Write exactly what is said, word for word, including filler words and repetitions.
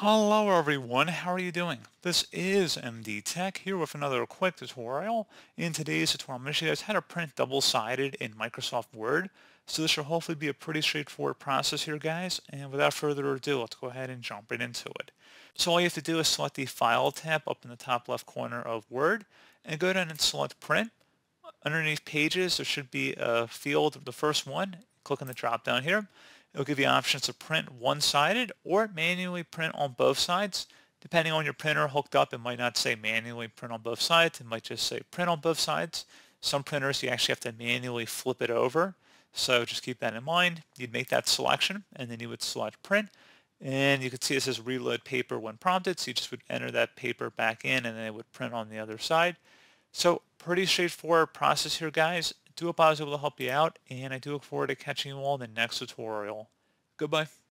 Hello everyone, how are you doing? This is M D Tech here with another quick tutorial. In today's tutorial, I'm going to show you guys how to print double-sided in Microsoft Word. So this should hopefully be a pretty straightforward process here, guys. And without further ado, let's go ahead and jump right into it. So all you have to do is select the File tab up in the top left corner of Word and go down and select Print. Underneath Pages, there should be a field, the first one. Click on the drop down here. It'll give you options to print one-sided or manually print on both sides. Depending on your printer hooked up, it might not say manually print on both sides. It might just say print on both sides. Some printers, you actually have to manually flip it over. So just keep that in mind. You'd make that selection, and then you would select print. And you can see it says reload paper when prompted. So you just would enter that paper back in, and then it would print on the other side. So pretty straightforward process here, guys. I do hope I was able to help you out, and I do look forward to catching you all in the next tutorial. Goodbye.